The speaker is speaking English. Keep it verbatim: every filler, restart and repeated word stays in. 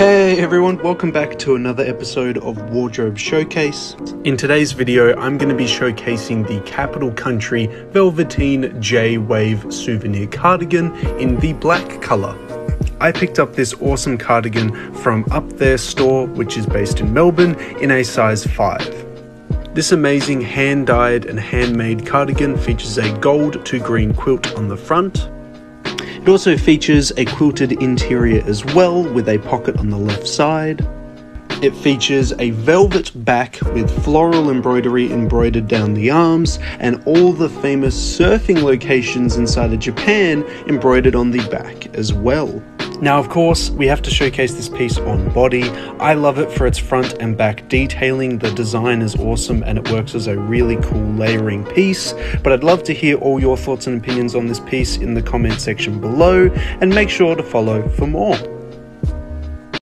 Hey everyone, welcome back to another episode of Wardrobe Showcase. In today's video, I'm going to be showcasing the Kapital Kountry Velveteen J-Wave Souvenir Cardigan in the black colour. I picked up this awesome cardigan from Up There Store, which is based in Melbourne, in a size five. This amazing hand-dyed and handmade cardigan features a gold to green quilt on the front. It also features a quilted interior as well, with a pocket on the left side. It features a velvet back with floral embroidery embroidered down the arms, and all the famous surfing locations inside of Japan embroidered on the back as well. Now, of course, we have to showcase this piece on body. I love it for its front and back detailing. The design is awesome and it works as a really cool layering piece. But I'd love to hear all your thoughts and opinions on this piece in the comment section below, and make sure to follow for more.